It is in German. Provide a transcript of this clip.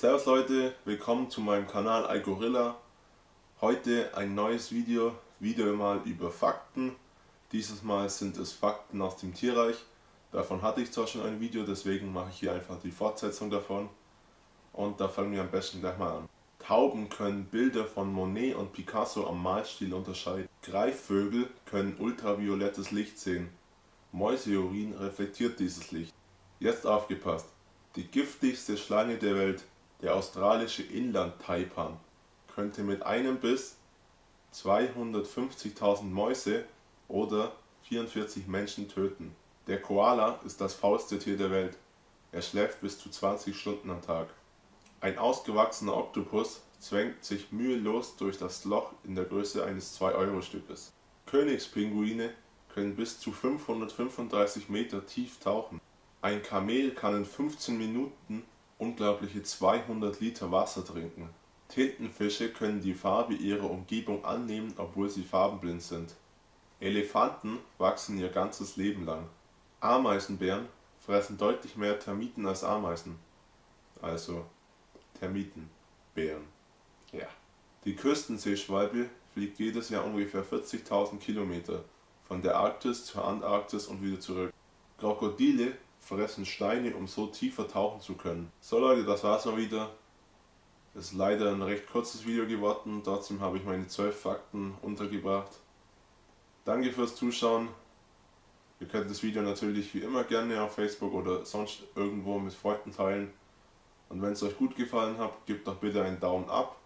Servus Leute, willkommen zu meinem Kanal iGorilla. Heute ein neues Video, wieder mal über Fakten. Dieses Mal sind es Fakten aus dem Tierreich. Davon hatte ich zwar schon ein Video, deswegen mache ich hier einfach die Fortsetzung davon. Und da fangen wir am besten gleich mal an. Tauben können Bilder von Monet und Picasso am Malstil unterscheiden. Greifvögel können ultraviolettes Licht sehen. Mäuseurin reflektiert dieses Licht. Jetzt aufgepasst! Die giftigste Schlange der Welt, der australische Inland-Taipan, könnte mit einem Biss 250.000 Mäuse oder 44 Menschen töten. Der Koala ist das faulste Tier der Welt. Er schläft bis zu 20 Stunden am Tag. Ein ausgewachsener Oktopus zwängt sich mühelos durch das Loch in der Größe eines 2-Euro-Stückes. Königspinguine können bis zu 535 Meter tief tauchen. Ein Kamel kann in 15 Minuten unglaubliche 200 Liter Wasser trinken. Tintenfische können die Farbe ihrer Umgebung annehmen, obwohl sie farbenblind sind. Elefanten wachsen ihr ganzes Leben lang. Ameisenbären fressen deutlich mehr Termiten als Ameisen. Also Termitenbären. Ja. Die Küstenseeschwalbe fliegt jedes Jahr ungefähr 40.000 Kilometer, von der Arktis zur Antarktis und wieder zurück. Krokodile fressen Steine, um so tiefer tauchen zu können. So Leute, das war's mal wieder. Es ist leider ein recht kurzes Video geworden, trotzdem habe ich meine 12 Fakten untergebracht. Danke fürs Zuschauen. Ihr könnt das Video natürlich wie immer gerne auf Facebook oder sonst irgendwo mit Freunden teilen. Und wenn es euch gut gefallen hat, gebt doch bitte einen Daumen ab.